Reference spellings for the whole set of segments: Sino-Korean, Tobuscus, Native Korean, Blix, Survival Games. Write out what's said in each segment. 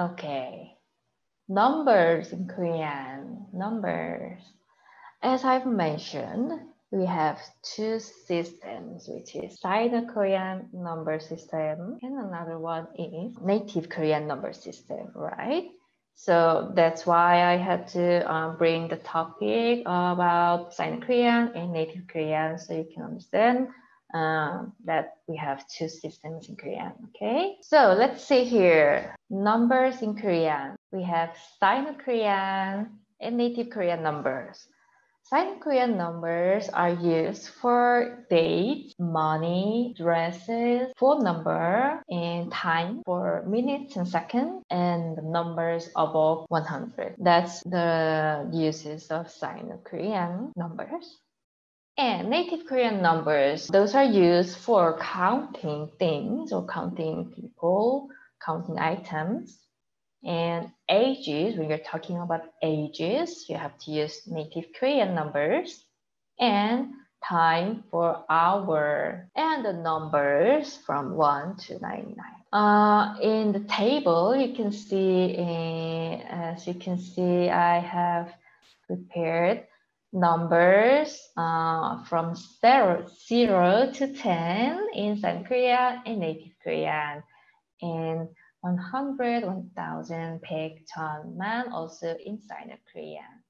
Okay, numbers in Korean, numbers. As I've mentioned, we have two systems, which is Sino-Korean number system and another one is Native Korean number system, right? So that's why I had to bring the topic about Sino-Korean and Native Korean so you can understand that we have two systems in Korean, okay? So let's see here, numbers in Korean. We have Sino-Korean and Native Korean numbers. Sino-Korean numbers are used for date, money, dresses, phone number, and time for minutes and seconds, and the numbers above 100. That's the uses of Sino-Korean numbers. And Native Korean numbers, those are used for counting things or counting people, counting items. And ages, when you're talking about ages, you have to use Native Korean numbers. And time for hour. And the numbers from 1 to 99. In the table, you can see, I have prepared numbers from 0 to 10 in Sino-Korean and Native Korean. And 100, 1,000, 100, 1,000 also in Sino-Korean.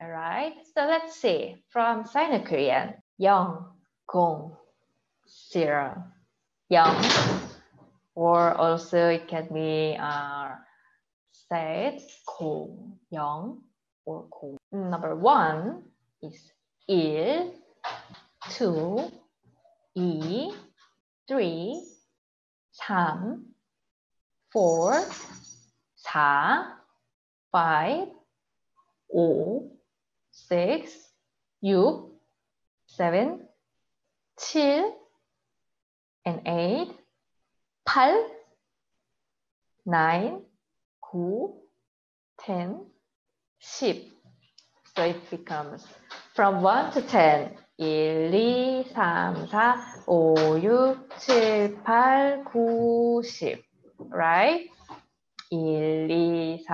All right, so let's see. From Sino-Korean, 0, 0, 0, 0. Or also it can be said 0, 0, or 0. Number 1 is 1, 2, 2, 3, 3, 4, 4, 5, 5, 6, 6, 7, 7, and 8, 8, 9, 9, 10, 10. So it becomes from 1 to 10. 1, 2, 3, 4, 5, 6, 7, 8, 9, 10. Right? 1, 2, 3,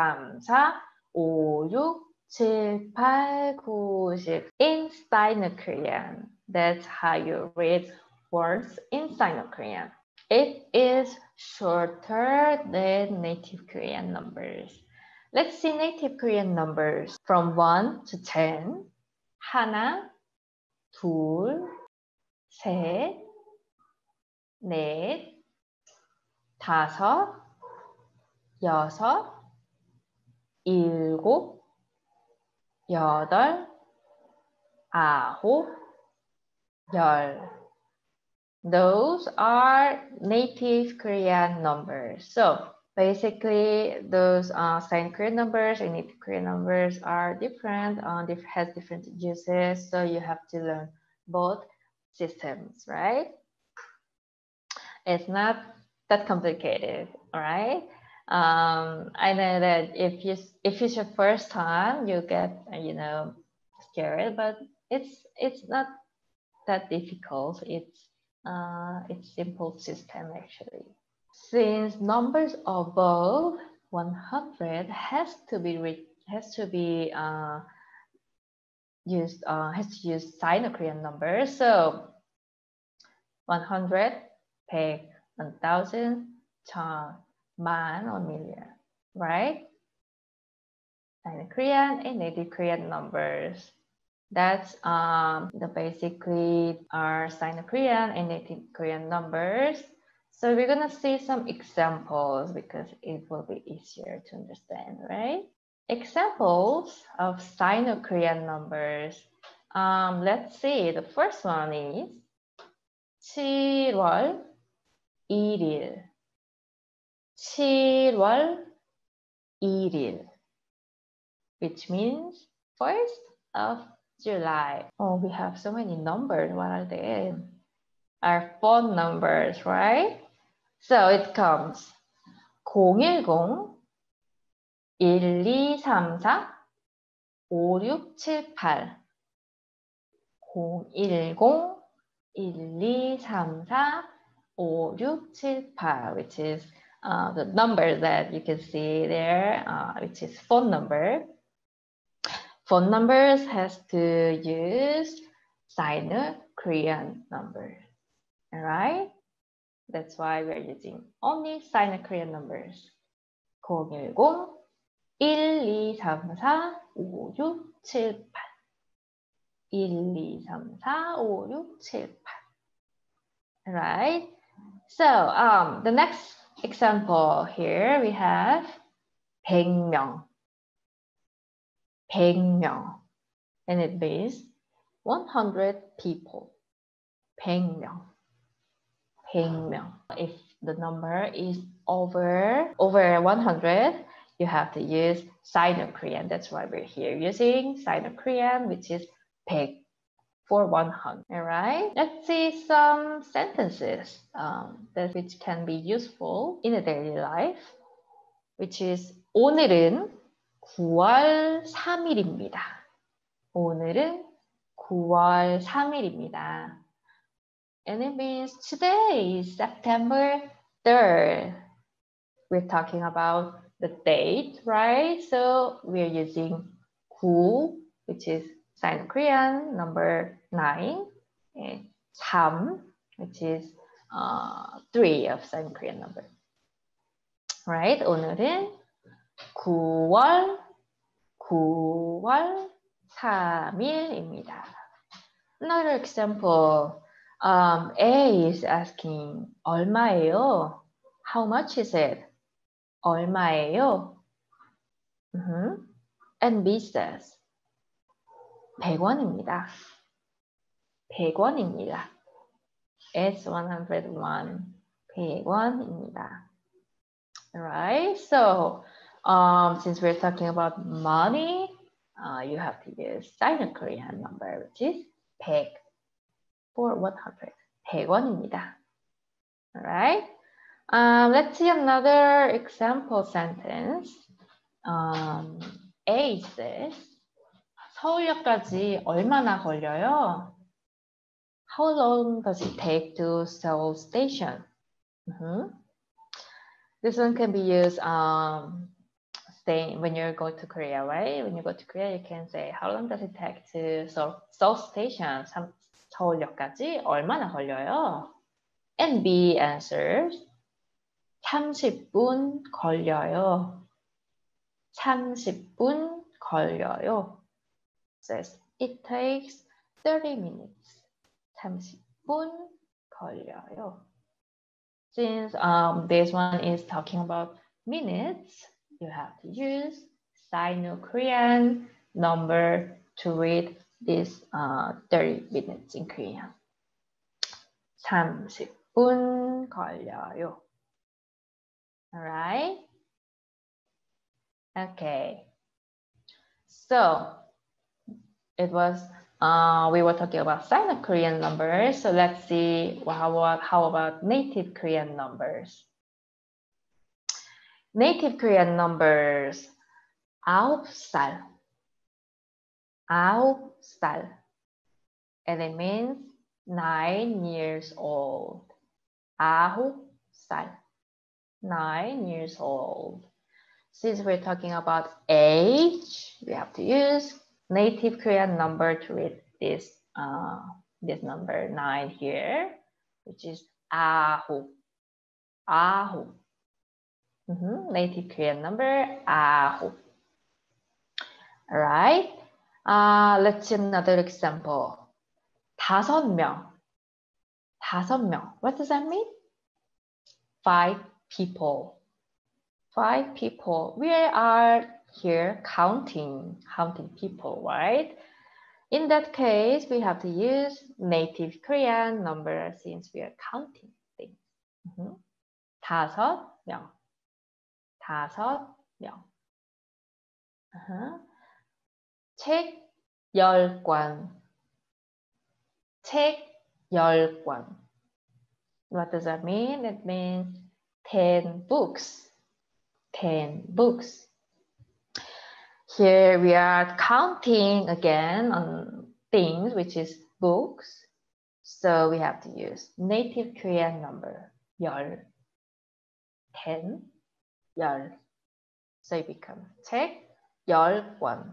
4, 5, 6, 7, 8, 9, 10. In Sino-Korean, that's how you read words in Sino-Korean. It is shorter than Native Korean numbers. Let's see Native Korean numbers from 1 to 10. 하나, 둘, 셋, 넷, 다섯, 여섯, 일곱, 여덟, 아홉, 열. Those are Native Korean numbers. So basically, those Sino-Korean numbers and Native Korean numbers are different, has different uses. So you have to learn both systems, right? It's not that complicated, all right? I know that if it's your first time, you get scared, but it's not that difficult. It's simple system actually. Since numbers above 100 has to use Sino-Korean numbers. So 100, 100. 1,000, 1,000, 1,000, or million, right? Sino-Korean and Native Korean numbers. That's basically our Sino-Korean and Native Korean numbers. So we're gonna see some examples because it will be easier to understand, right? Examples of Sino-Korean numbers. Let's see. The first one is 7월 1일, 7월 1일, which means 1st of July. Oh, we have so many numbers. What are they? Our phone numbers, right? So it comes 010, 1234, 5678, 010, 1, 2, 3, 4, 5, 6, 7, which is the number that you can see there, which is phone number. Phone numbers has to use Sino-Korean number. All right? That's why we're using only Sino-Korean numbers. 010, 1, 2, 3, 4, 5, 6, 7, 8. 1, 2, 3, 4, 5, 6, 7, 8. All right? So the next example here, we have 100명. 100명. And it means 100 people. 100명. 100명. If the number is over 100, you have to use Sino-Korean. That's why we're here using Sino-Korean, which is 100 for 100. All right. Let's see some sentences which can be useful in a daily life, which is 오늘은 9월 3일입니다. 오늘은 9월 3일입니다. And it means today is September 3rd. We're talking about the date, right? So we're using 9, which is Sino-Korean number 9, and 3, which is 3 of Sino-Korean number. Right? 오늘은 9월 3일입니다. Another example, A is asking, 얼마예요? How much is it? 얼마예요? And B says, 100원입니다. 100원입니다. It's 101. 100원입니다. All right, so since we're talking about money, you have to use Sino-Korean number, which is 100 for 100. 100원입니다. All right, let's see another example sentence. A says, 서울역까지 얼마나 걸려요? How long does it take to Seoul Station? This one can be used when you're going to Korea, right? When you go to Korea, you can say, how long does it take to Seoul Station? 서울역까지 얼마나 걸려요? And B answers, 30분 걸려요. 30분 걸려요. Says it takes 30 minutes. 30분 걸려요. Since this one is talking about minutes, you have to use Sino-Korean number to read this 30 minutes in Korean. 30분 걸려요. All right? Okay. So it was we were talking about Sino-Korean numbers, so let's see how about Native Korean numbers. Native Korean numbers, 9살, 9살, and it means 9 years old. 9살, 9 years old. Since we're talking about age, we have to use Native Korean number to read this this number 9 here, which is 아홉, 아홉. Native Korean number 아홉. All right. Let's see another example. 다섯 명, 다섯 명. What does that mean? 5 people. 5 people. We are here counting people, right? In that case, we have to use Native Korean number since we are counting things. 다섯 명, 다섯 명. 책 10권, 책 10권. What does that mean? It means 10 books, 10 books. Here we are counting again on things, which is books. So we have to use Native Korean number, 열, 10, 열. So it becomes take 열권,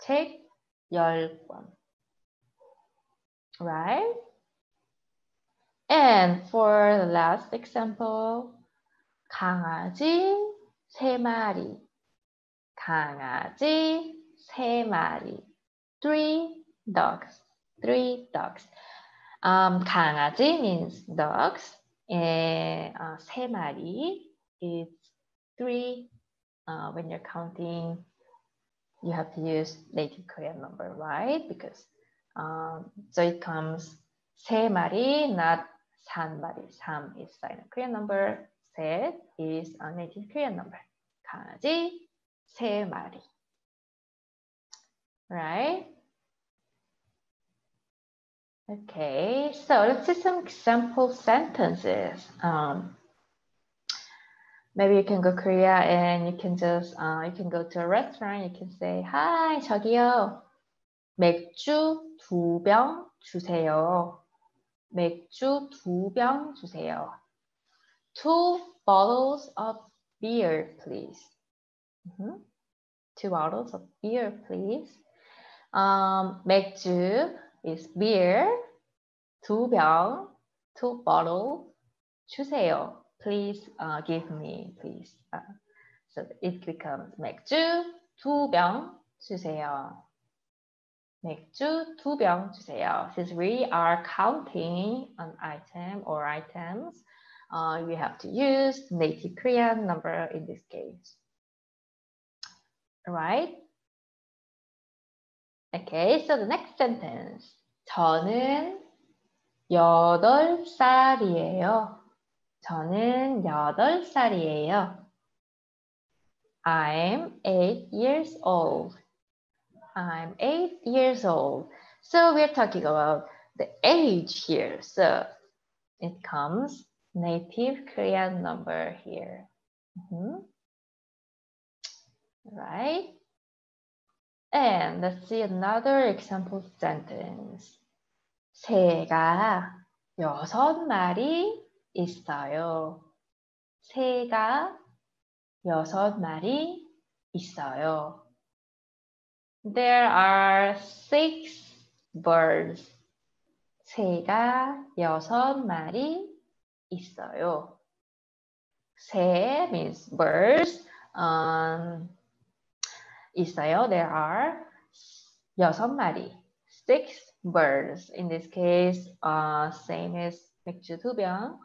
take 열권, right? And for the last example, 강아지 세 마리, 강아지 세 마리, 3 dogs, 3 dogs. 강아지 means dogs, and 세 마리 is 3. When you're counting, you have to use Native Korean number, right? Because so it comes 세 마리, not 산 마리. 산 is Sino-Korean number. 세 is a Native Korean number. 강아지 세 마리, right? Okay, so let's see some example sentences. Maybe you can go to Korea and you can just you can go to a restaurant. You can say, "Hi, 저기요, 맥주 2병 주세요. 맥주 2병 주세요. 2 bottles of beer, please. 2 bottles of beer, please." 맥주 is beer, 2병, 2 bottle, 주세요. Please give me, please. So it becomes 맥주 2병 주세요. 맥주 2병 주세요. Since we are counting an item or items, we have to use Native Korean number in this case. All right? Okay, so the next sentence. 저는 8살이에요. 저는 8살이에요. I'm 8 years old. I'm 8 years old. So we're talking about the age here. So it comes Native Korean number here. Right? And let's see another example sentence. 새가 6마리 있어요. 새가 6마리 있어요. There are 6 birds. 새가 6마리 있어요. 새 means birds. 있어요. There are 6마리. 6 birds. In this case, same as 맥주 2병.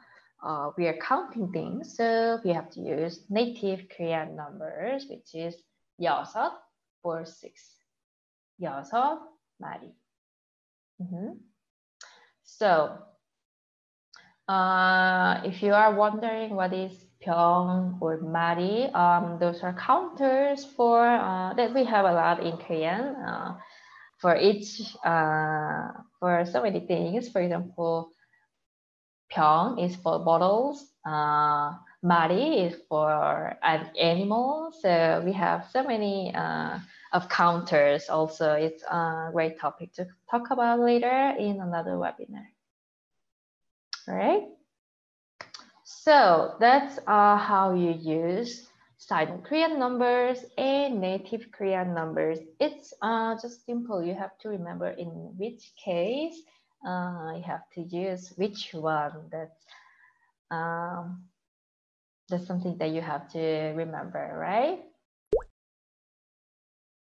We are counting things, so we have to use Native Korean numbers, which is 6 for 6. 6마리. So, if you are wondering what is 병 or 마리, those are counters for that we have a lot in Korean for each for so many things. For example, 병 is for bottles, 마리 is for an animal. So we have so many of counters also. It's a great topic to talk about later in another webinar. All right. So that's how you use Sino-Korean numbers and Native Korean numbers. It's just simple. You have to remember in which case you have to use which one. That's something that you have to remember, right?